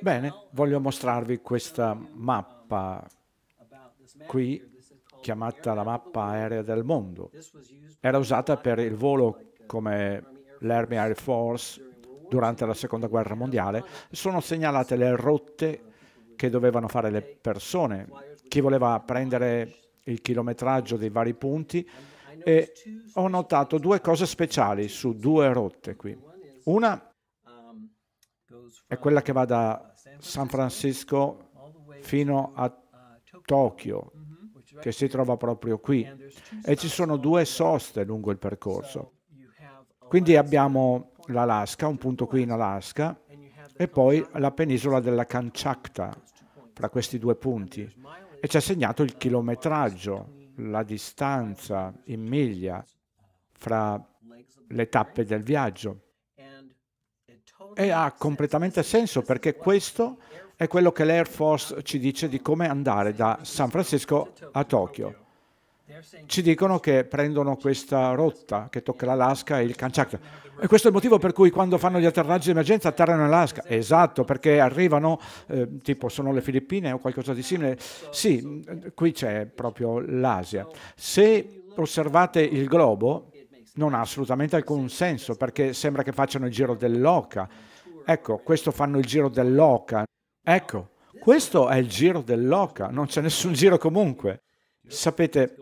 Bene, voglio mostrarvi questa mappa qui, chiamata la mappa aerea del mondo. Era usata per il volo come l'Army Air Force durante la Seconda Guerra Mondiale. Sono segnalate le rotte che dovevano fare le persone, chi voleva prendere il chilometraggio dei vari punti, e ho notato due cose speciali su due rotte qui. Una è quella che va da San Francisco fino a Tokyo, che si trova proprio qui, e ci sono due soste lungo il percorso. Quindi abbiamo l'Alaska, un punto qui in Alaska, e poi la penisola della Kamchatka, fra questi due punti, e ci ha segnato il chilometraggio, la distanza in miglia fra le tappe del viaggio. E ha completamente senso, perché questo è quello che l'Air Force ci dice di come andare da San Francisco a Tokyo. Ci dicono che prendono questa rotta che tocca l'Alaska e il Kanchak. E questo è il motivo per cui quando fanno gli atterraggi di emergenza atterrano in Alaska. Esatto, perché arrivano, tipo sono le Filippine o qualcosa di simile. Sì, qui c'è proprio l'Asia. Se osservate il globo, non ha assolutamente alcun senso, perché sembra che facciano il giro dell'oca. Ecco, questo fanno il giro dell'oca. Ecco, questo è il giro dell'oca, non c'è nessun giro comunque. Sapete,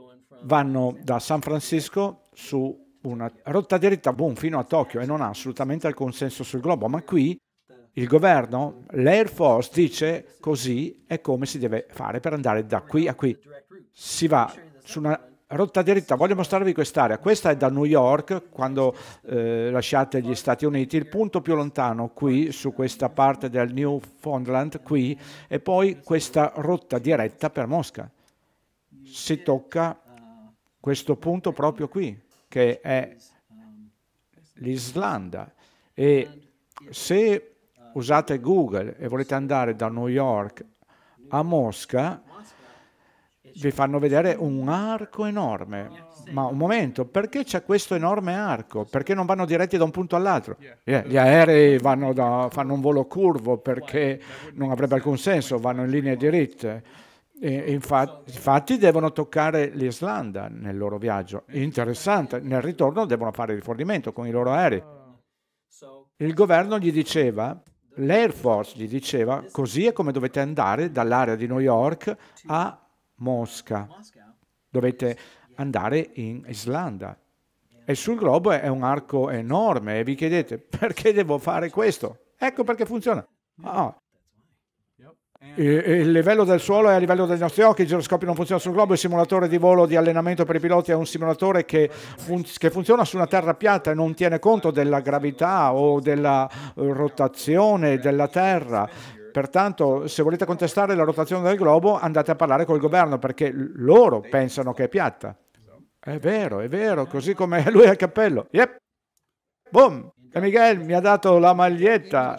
vanno da San Francisco su una rotta diritta, boom, fino a Tokyo, e non ha assolutamente alcun senso sul globo. Ma qui il governo, l'Air Force, dice così è come si deve fare per andare da qui a qui. Si va su una rotta diritta. Voglio mostrarvi quest'area. Questa è da New York, quando lasciate gli Stati Uniti, il punto più lontano qui, su questa parte del Newfoundland, qui, e poi questa rotta diretta per Mosca. Si tocca questo punto proprio qui, che è l'Islanda. E se usate Google e volete andare da New York a Mosca, vi fanno vedere un arco enorme. Ma un momento, perché c'è questo enorme arco? Perché non vanno diretti da un punto all'altro? Gli aerei fanno un volo curvo perché non avrebbe alcun senso, vanno in linee diritte. E infatti devono toccare l'Islanda nel loro viaggio. Interessante, nel ritorno devono fare il rifornimento con i loro aerei. Il governo gli diceva, l'Air Force gli diceva, così è come dovete andare dall'area di New York a Mosca, dovete andare in Islanda. E sul globo è un arco enorme e vi chiedete perché devo fare questo? Ecco perché funziona. Oh. Il livello del suolo è a livello dei nostri occhi, il giroscopio non funziona sul globo, il simulatore di volo di allenamento per i piloti è un simulatore che funziona su una terra piatta e non tiene conto della gravità o della rotazione della terra. Pertanto, se volete contestare la rotazione del globo, andate a parlare col governo, perché loro pensano che è piatta. È vero, così come lui ha il cappello. Yep. Boom! E Miguel mi ha dato la maglietta.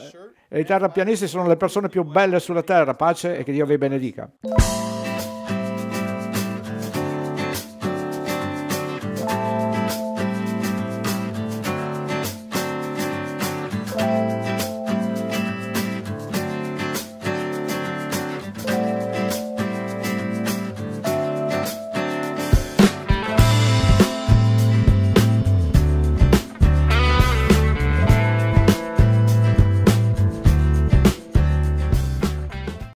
E i terrapianisti sono le persone più belle sulla terra. Pace e che Dio vi benedica.